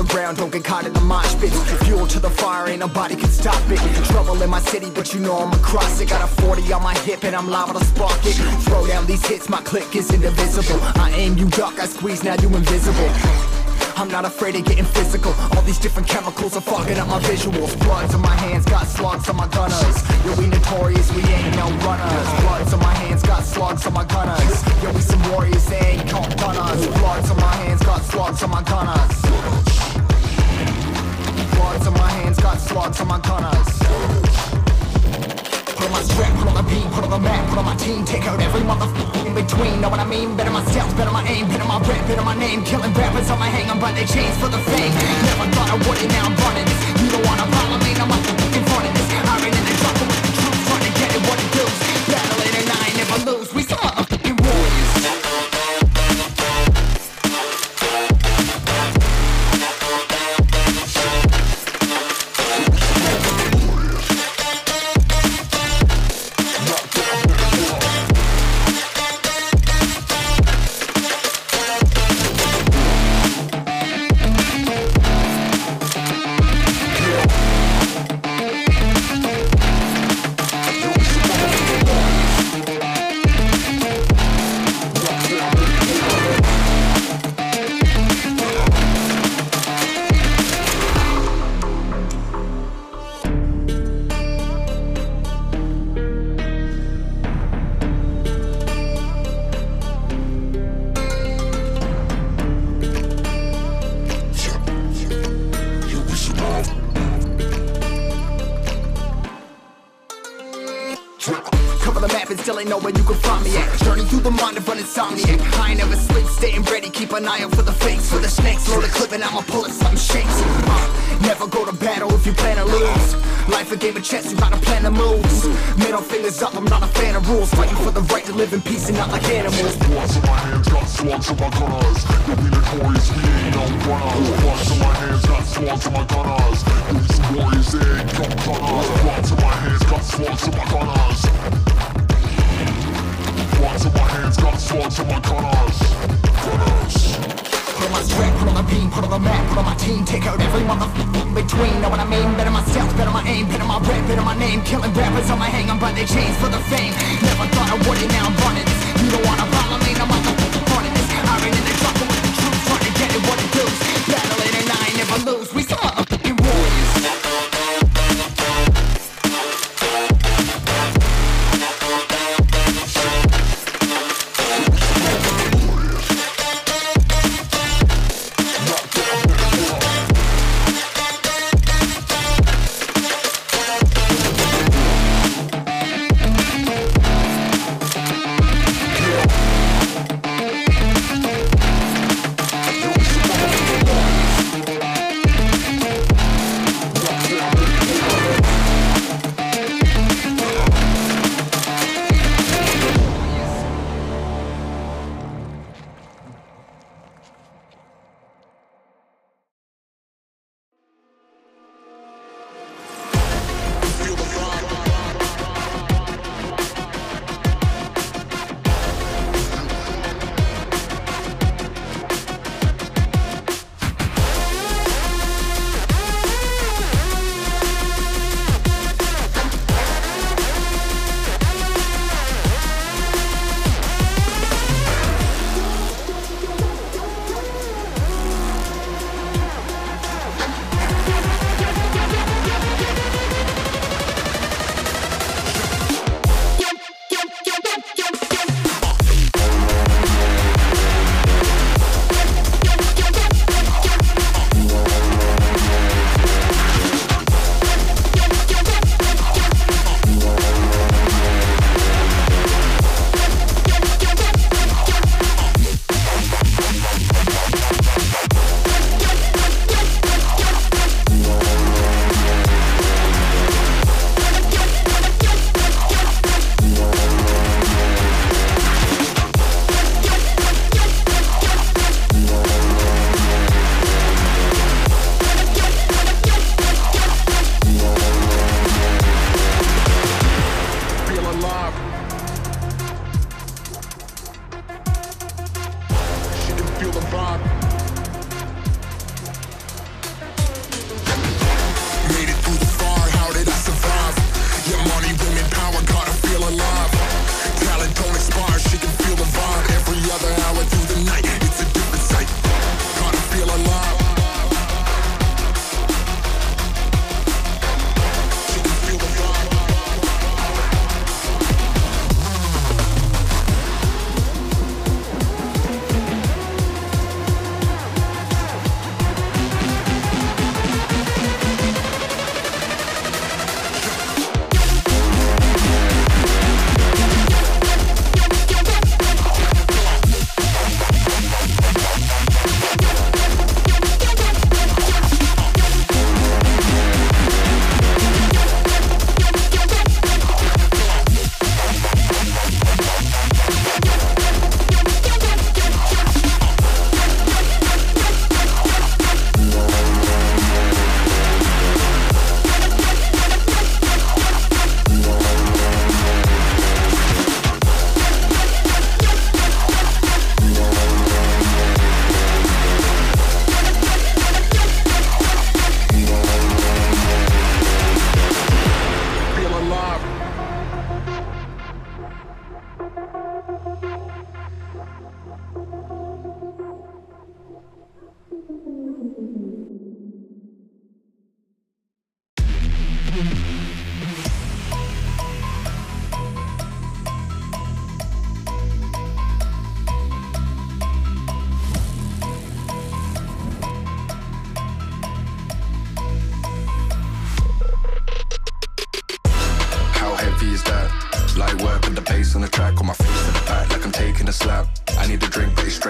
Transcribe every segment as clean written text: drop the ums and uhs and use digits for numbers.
us around, don't get caught in the mosh pits. Fuel to the fire, ain't nobody can stop it. Trouble in my city, but you know I'm across it. Got a 40 on my hip and I'm liable to spark it. Throw down these hits, my click is indivisible. I aim, you duck, I squeeze, now you invisible. I'm not afraid of getting physical. All these different chemicals are fucking up my visuals. Bloods on my hands, got slugs on my gunners. Yo, we notorious, we ain't no runners. Bloods on my hands, got slugs on my gunners. Yo, we some warriors, they ain't caught gunners. Bloods on my hands, got slugs on my gunners. Bloods on my hands, got slugs on my gunners. Put on my strap, put on the beat, put on the map, put on my team. Take out every motherfucker in between, know what I mean? Better myself, better my aim, better my rap, better my name. Killing rappers on my hang, I'm by their chains for the fame. Never thought I would, and now I'm running this. You don't wanna follow me, I'm up in front of this. Iron in the jungle with the troops, trying to get it what it does. Battling and I never lose, we some motherfucking warriors.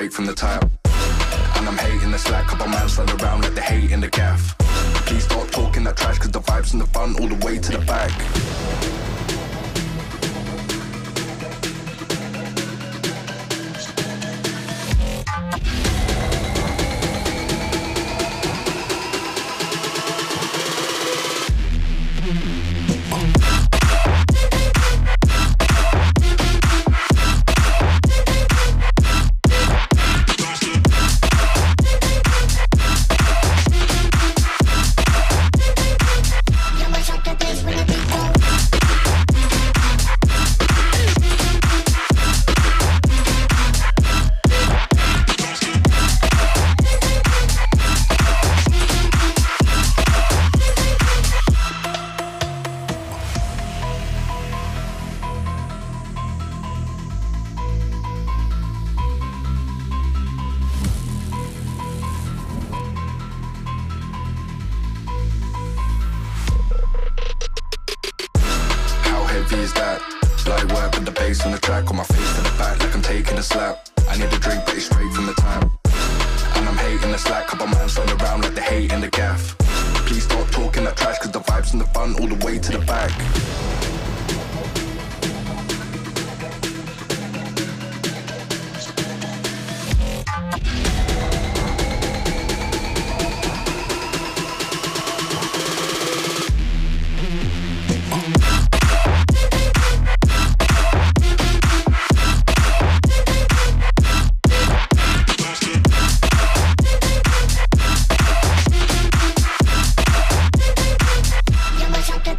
straight from the tap. And I'm hating the slack, couple man slide around like the hate in the gaff. Please stop talking that trash, cause the vibe's in the front all the way to the back. Is that light work with the bass on the track, on my face to the back like I'm taking a slap. I need a drink but it's straight from the tap. And I'm hating the slack, couple man slide around like the hate in the gaff. Please stop talking that trash, cause the vibe's in the front all the way to the back.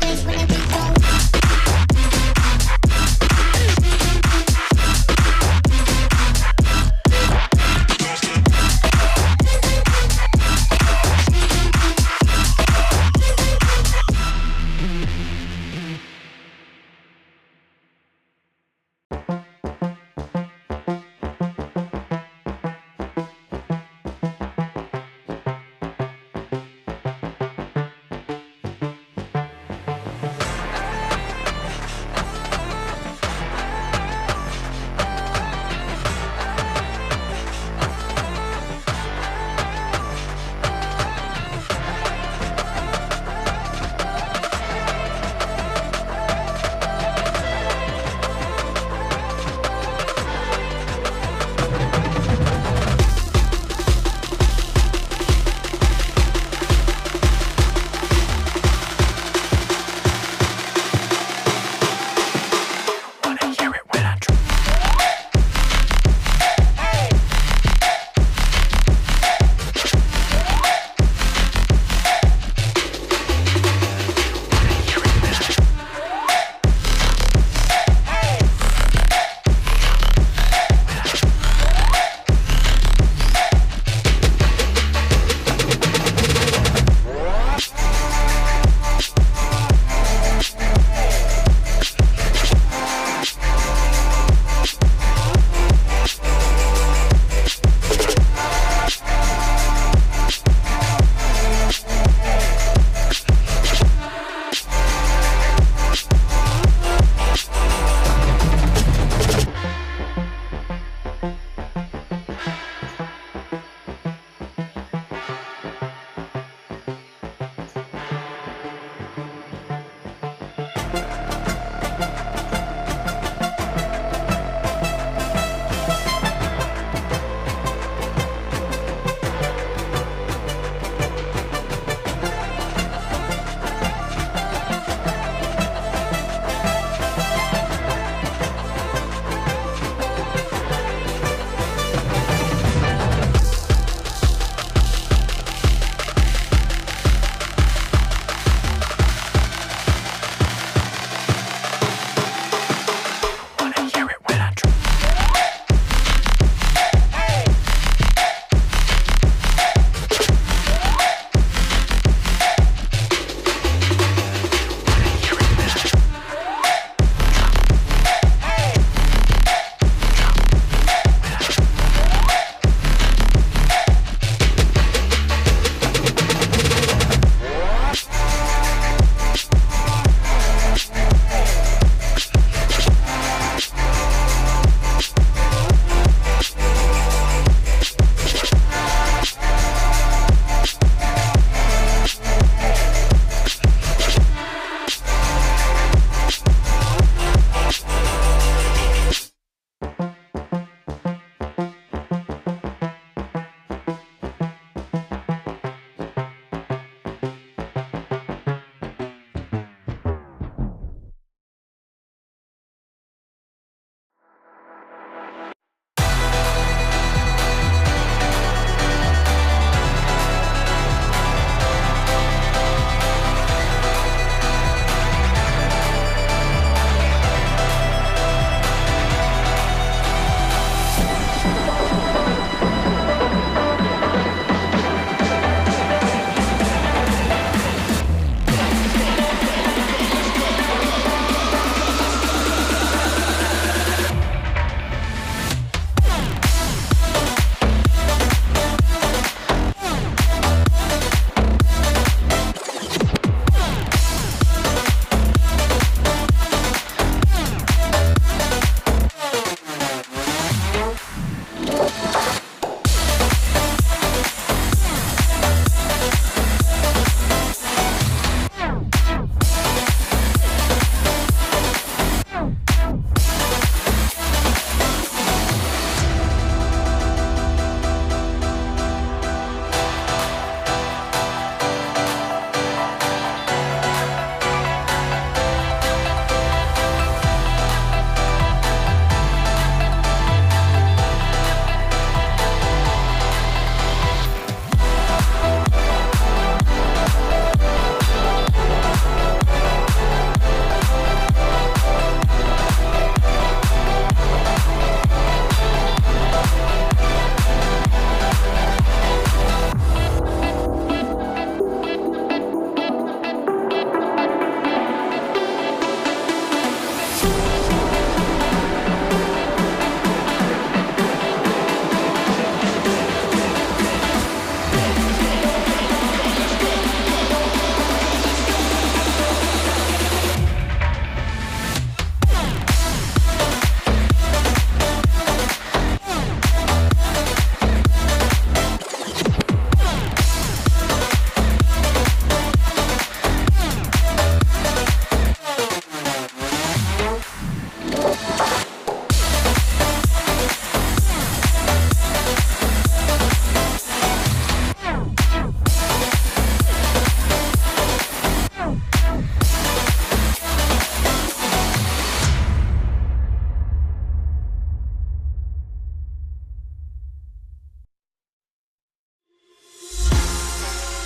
When I be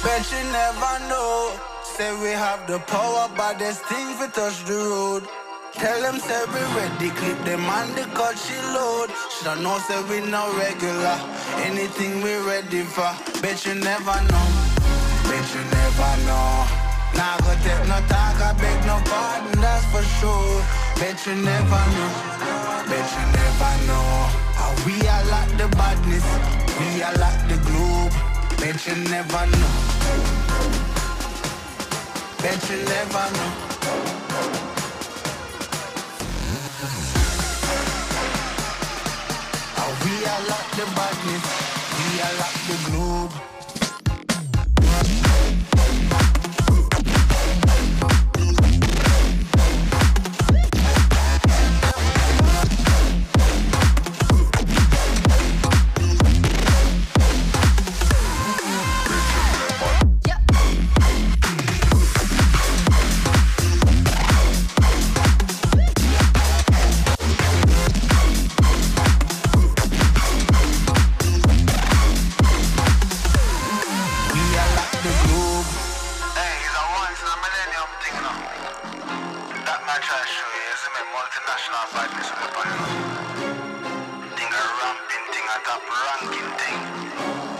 Bet you never know. Say we have the power, but there's things we touch the road. Tell them say we ready, clip them and the cut she load. Shoulda know say we no regular, anything we ready for. Bet you never know, bet you never know. Nah, go take no talk, I beg no pardon, that's for sure. Bet you never know, bet you never know. How we are like the badness, we are like the globe. Bet you never know, bet you never know. Oh, we are like the badness, we are like the globe. Bet you never know.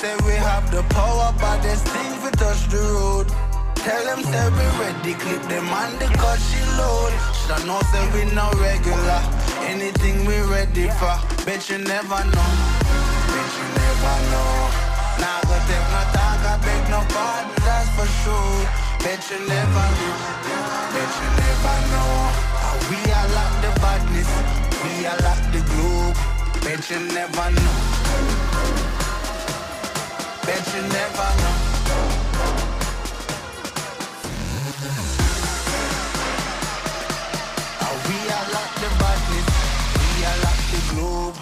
Say we have the power, but there's things we touch the road. Tell them say we ready, clip them and the cut she load. Shoulda know say we no regular, anything we ready for. Bet you never know, bet you never know. Nah, go take no talk, I beg no pardon, that's for sure. Bet you never know, bet you never know. How we are like the badness, we are like the globe. Bet you never know, bet you never know. Oh, we are like the badness, we are like the globe.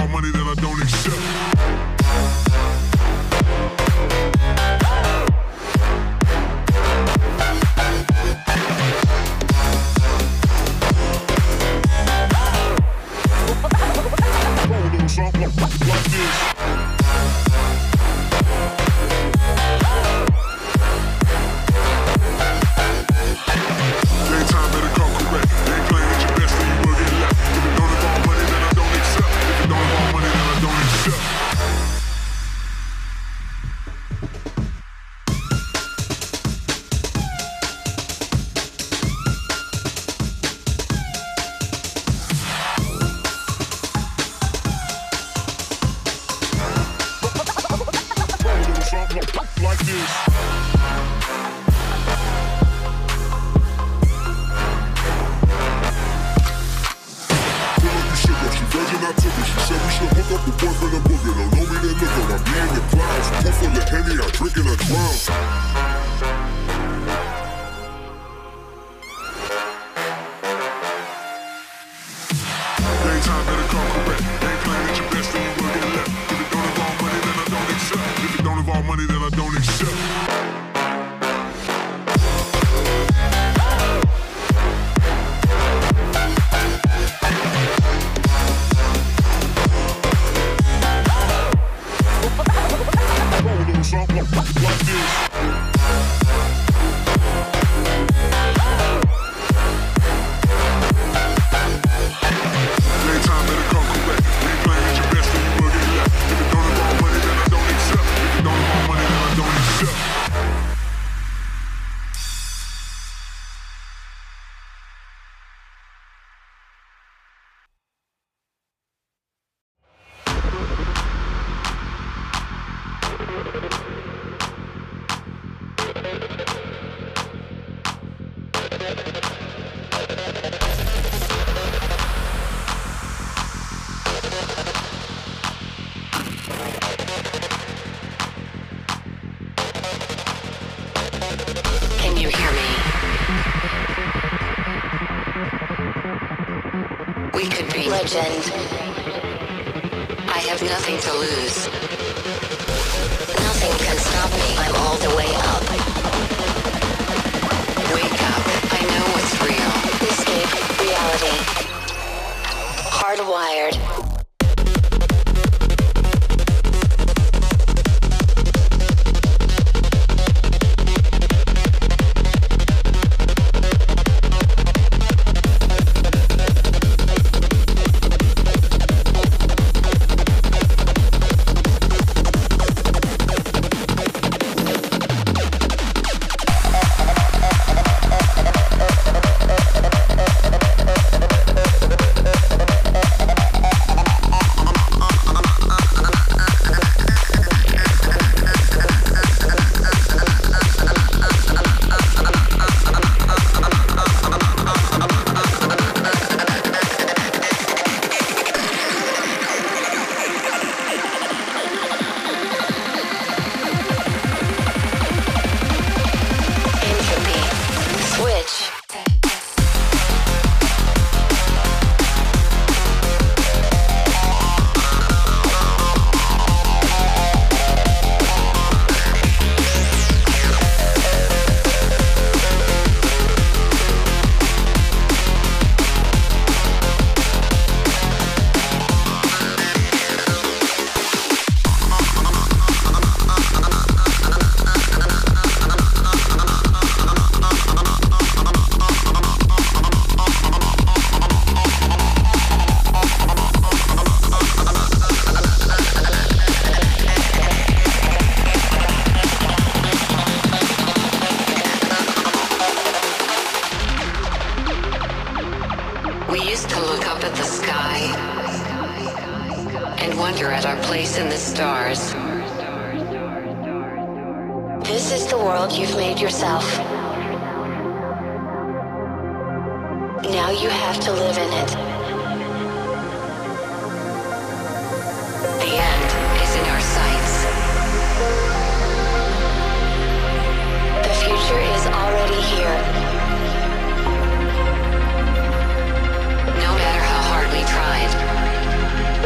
all money that I don't accept. Legend. I have nothing to lose. Nothing can stop me. I'm all the way up. Wake up. I know what's real. Escape reality. Hardwired.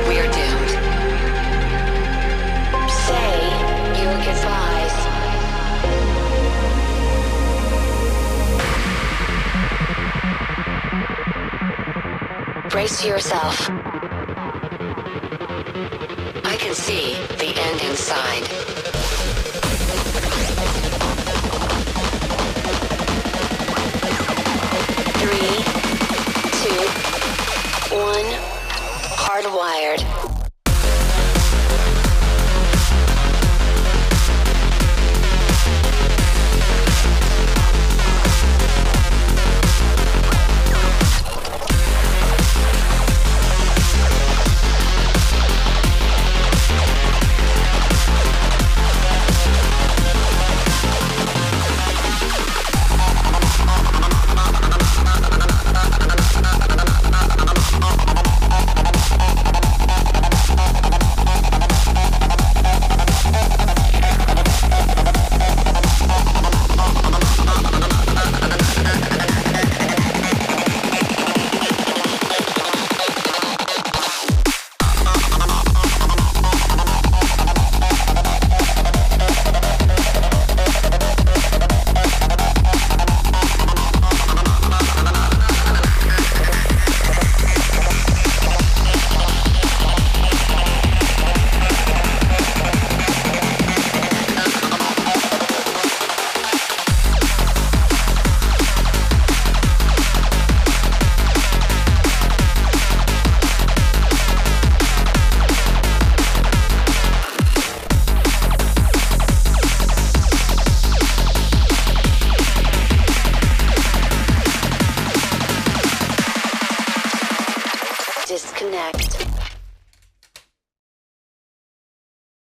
We're doomed. this to yourself. I can see the end inside. Hardwired.